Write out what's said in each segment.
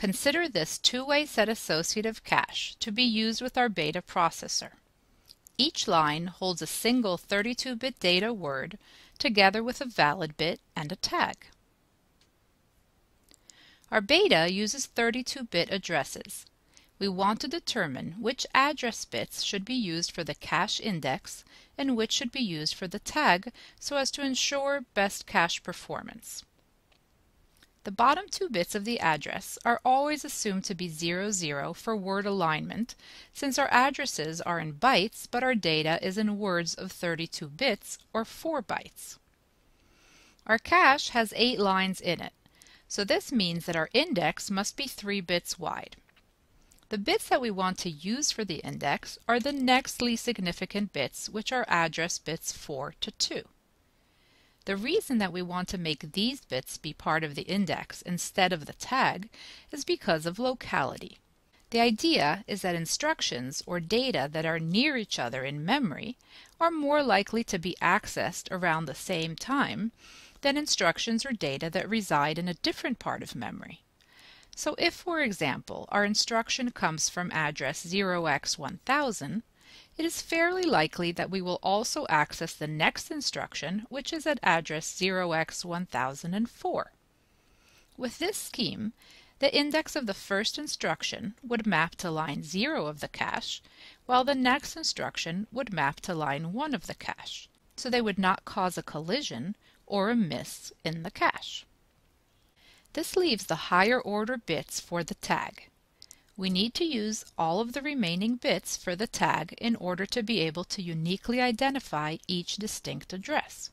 Consider this two-way set associative cache to be used with our beta processor. Each line holds a single 32-bit data word together with a valid bit and a tag. Our beta uses 32-bit addresses. We want to determine which address bits should be used for the cache index and which should be used for the tag so as to ensure best cache performance. The bottom two bits of the address are always assumed to be 00 for word alignment, since our addresses are in bytes but our data is in words of 32 bits or 4 bytes. Our cache has 8 lines in it, so this means that our index must be 3 bits wide. The bits that we want to use for the index are the next least significant bits, which are address bits 4 to 2. The reason that we want to make these bits be part of the index instead of the tag is because of locality. The idea is that instructions or data that are near each other in memory are more likely to be accessed around the same time than instructions or data that reside in a different part of memory. So if, for example, our instruction comes from address 0x1000, it is fairly likely that we will also access the next instruction, which is at address 0x1004. With this scheme, the index of the first instruction would map to line 0 of the cache, while the next instruction would map to line 1 of the cache, so they would not cause a collision or a miss in the cache. This leaves the higher order bits for the tag. We need to use all of the remaining bits for the tag in order to be able to uniquely identify each distinct address.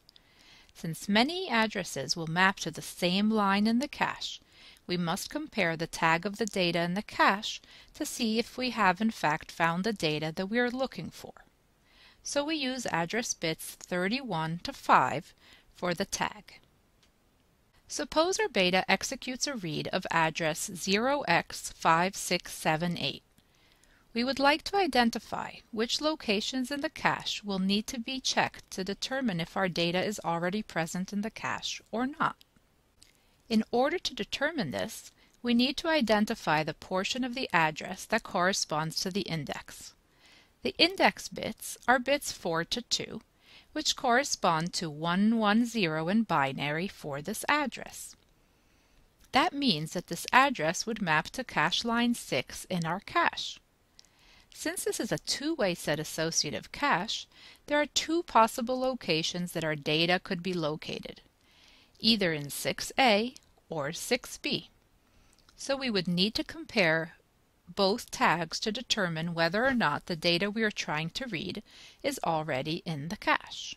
Since many addresses will map to the same line in the cache, we must compare the tag of the data in the cache to see if we have in fact found the data that we are looking for. So we use address bits 31 to 5 for the tag. Suppose our beta executes a read of address 0x5678. We would like to identify which locations in the cache will need to be checked to determine if our data is already present in the cache or not. In order to determine this, we need to identify the portion of the address that corresponds to the index. The index bits are bits 4 to 2, which correspond to 110 in binary for this address. That means that this address would map to cache line 6 in our cache. Since this is a two-way set associative cache, there are two possible locations that our data could be located, either in 6A or 6B. So we would need to compare both tags to determine whether or not the data we are trying to read is already in the cache.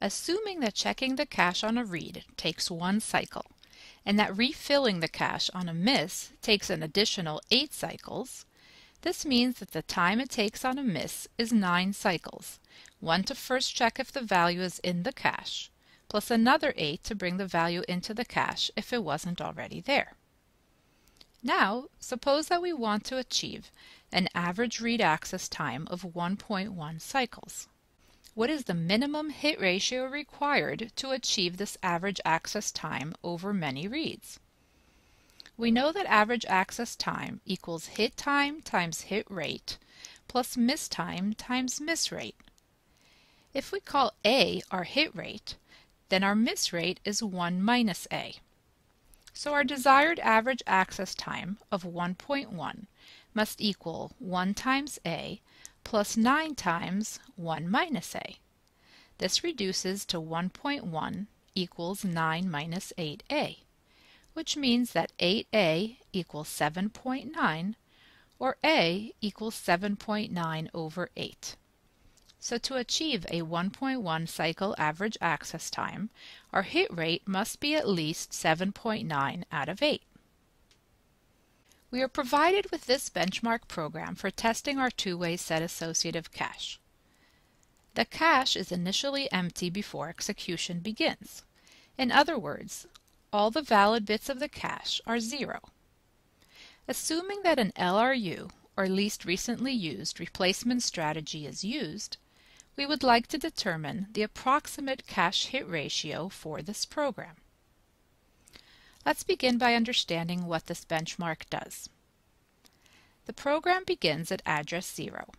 Assuming that checking the cache on a read takes 1 cycle, and that refilling the cache on a miss takes an additional 8 cycles, this means that the time it takes on a miss is 9 cycles, 1 to first check if the value is in the cache, plus another 8 to bring the value into the cache if it wasn't already there. Now, suppose that we want to achieve an average read access time of 1.1 cycles. What is the minimum hit ratio required to achieve this average access time over many reads? We know that average access time equals hit time times hit rate plus miss time times miss rate. If we call A our hit rate, then our miss rate is 1 minus A. So our desired average access time of 1.1 must equal 1 times A plus 9 times 1 minus A. This reduces to 1.1 equals 9 minus 8A, which means that 8A equals 7.9, or A equals 7.9 over 8. So to achieve a 1.1 cycle average access time, our hit rate must be at least 7.9 out of 8. We are provided with this benchmark program for testing our two-way set associative cache. The cache is initially empty before execution begins. In other words, all the valid bits of the cache are 0. Assuming that an LRU, or least recently used, replacement strategy is used, we would like to determine the approximate cache hit ratio for this program. Let's begin by understanding what this benchmark does. The program begins at address 0.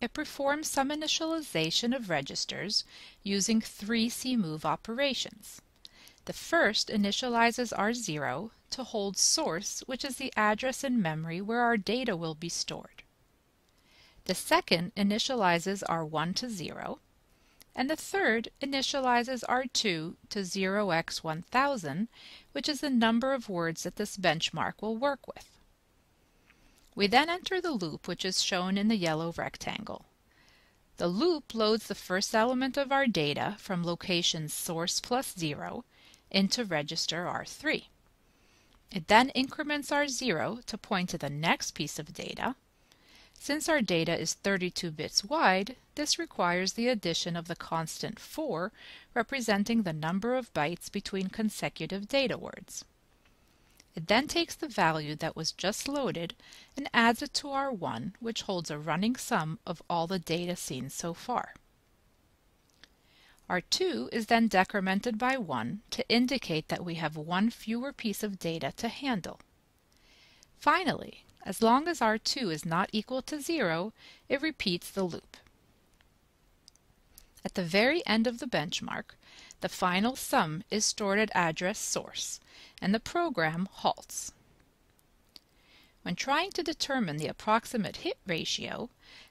It performs some initialization of registers using 3 CMove operations. The first initializes our 0 to hold source, which is the address in memory where our data will be stored. The second initializes our 1 to 0, and the third initializes our 2 to 0x1000, which is the number of words that this benchmark will work with. We then enter the loop, which is shown in the yellow rectangle. The loop loads the first element of our data from location source plus 0 into register R3. It then increments our 0 to point to the next piece of data. Since our data is 32 bits wide, this requires the addition of the constant 4, representing the number of bytes between consecutive data words. It then takes the value that was just loaded and adds it to our 1, which holds a running sum of all the data seen so far. Our 2 is then decremented by 1 to indicate that we have one fewer piece of data to handle. Finally, as long as our 2 is not equal to 0, it repeats the loop. At the very end of the benchmark, the final sum is stored at address source, and the program halts. When trying to determine the approximate hit ratio,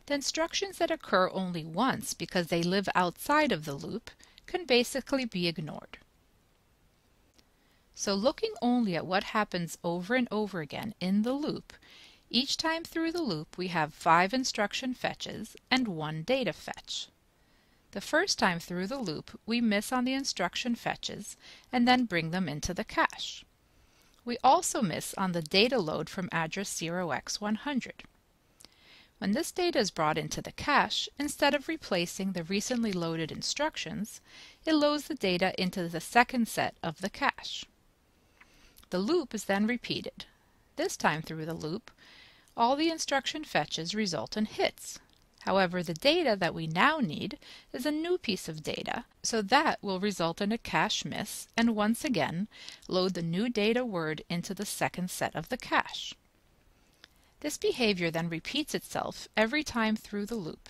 the instructions that occur only once because they live outside of the loop can basically be ignored. So looking only at what happens over and over again in the loop, each time through the loop we have 5 instruction fetches and 1 data fetch. The first time through the loop, we miss on the instruction fetches and then bring them into the cache. We also miss on the data load from address 0x100. When this data is brought into the cache, instead of replacing the recently loaded instructions, it loads the data into the second set of the cache. The loop is then repeated. This time through the loop, all the instruction fetches result in hits. However, the data that we now need is a new piece of data, so that will result in a cache miss, and once again load the new data word into the second set of the cache. This behavior then repeats itself every time through the loop.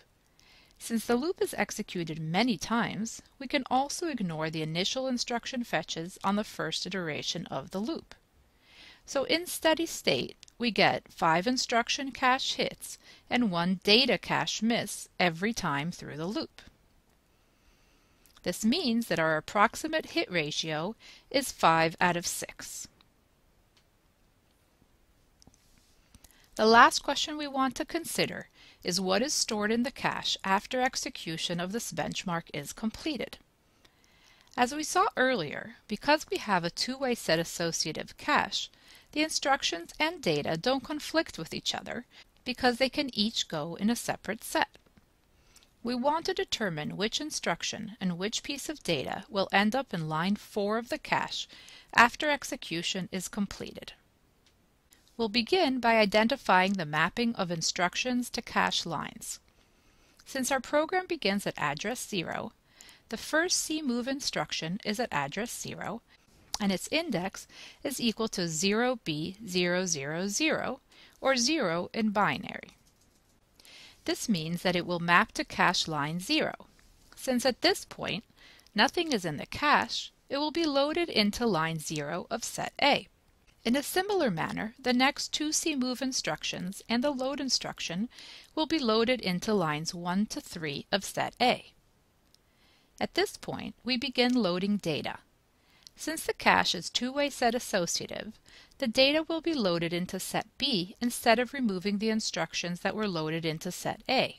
Since the loop is executed many times, we can also ignore the initial instruction fetches on the first iteration of the loop. So in steady state, we get 5 instruction cache hits and 1 data cache miss every time through the loop. This means that our approximate hit ratio is 5 out of 6. The last question we want to consider is what is stored in the cache after execution of this benchmark is completed. As we saw earlier, because we have a two-way set associative cache, the instructions and data don't conflict with each other because they can each go in a separate set. We want to determine which instruction and which piece of data will end up in line 4 of the cache after execution is completed. We'll begin by identifying the mapping of instructions to cache lines. Since our program begins at address 0, the first CMove instruction is at address 0, and its index is equal to 0B000, or 0 in binary. This means that it will map to cache line 0. Since at this point nothing is in the cache, it will be loaded into line 0 of set A. In a similar manner, the next 2 CMove instructions and the load instruction will be loaded into lines 1 to 3 of set A. At this point, we begin loading data. Since the cache is two-way set associative, the data will be loaded into set B instead of removing the instructions that were loaded into set A.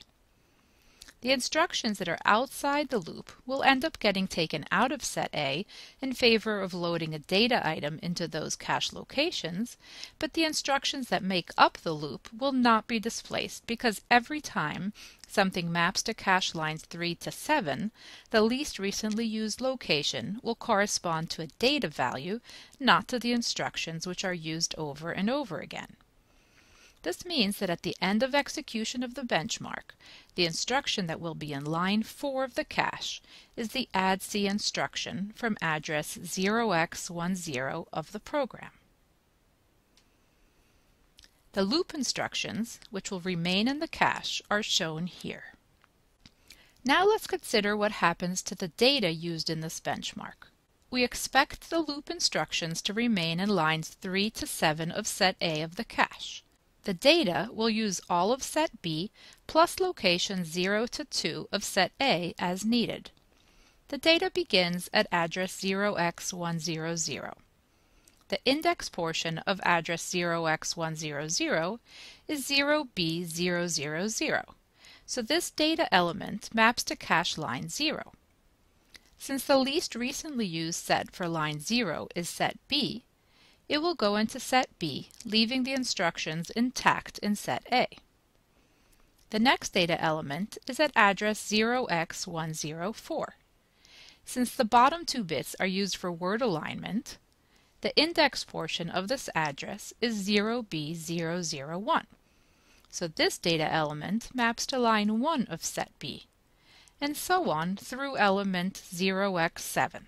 The instructions that are outside the loop will end up getting taken out of set A in favor of loading a data item into those cache locations, but the instructions that make up the loop will not be displaced because every time something maps to cache lines 3 to 7, the least recently used location will correspond to a data value, not to the instructions which are used over and over again. This means that at the end of execution of the benchmark, the instruction that will be in line 4 of the cache is the ADDC instruction from address 0x10 of the program. The loop instructions, which will remain in the cache, are shown here. Now let's consider what happens to the data used in this benchmark. We expect the loop instructions to remain in lines 3 to 7 of set A of the cache. The data will use all of set B plus location 0 to 2 of set A as needed. The data begins at address 0x100. The index portion of address 0x100 is 0b000, so this data element maps to cache line 0. Since the least recently used set for line 0 is set B, it will go into set B, leaving the instructions intact in set A. The next data element is at address 0x104. Since the bottom two bits are used for word alignment, the index portion of this address is 0b001. So this data element maps to line 1 of set B, and so on through element 0x7.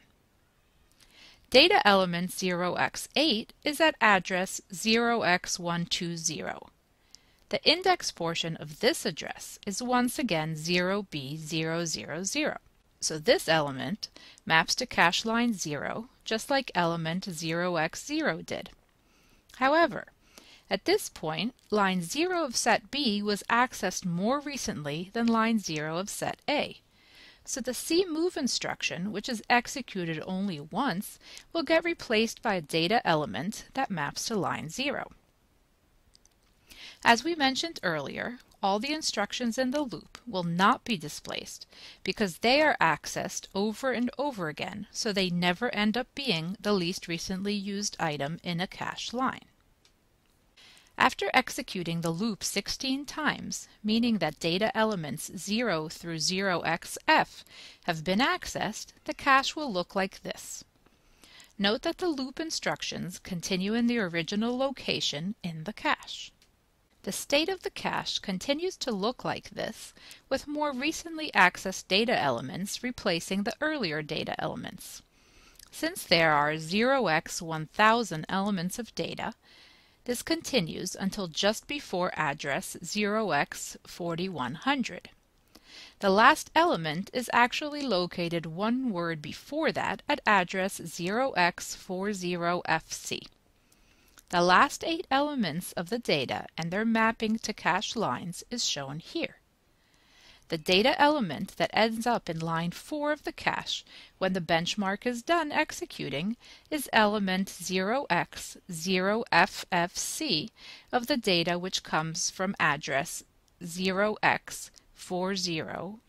Data element 0x8 is at address 0x120. The index portion of this address is once again 0b000. So this element maps to cache line 0, just like element 0x0 did. However, at this point, line 0 of set B was accessed more recently than line 0 of set A. So the cmove instruction, which is executed only once, will get replaced by a data element that maps to line 0. As we mentioned earlier, all the instructions in the loop will not be displaced because they are accessed over and over again, so they never end up being the least recently used item in a cache line. After executing the loop 16 times, meaning that data elements 0 through 0xf have been accessed, the cache will look like this. Note that the loop instructions continue in the original location in the cache. The state of the cache continues to look like this, with more recently accessed data elements replacing the earlier data elements. Since there are 0x1000 elements of data, this continues until just before address 0x4100. The last element is actually located one word before that at address 0x40fc. The last 8 elements of the data and their mapping to cache lines is shown here. The data element that ends up in line 4 of the cache when the benchmark is done executing is element 0x0ffc of the data which comes from address 0x40f0.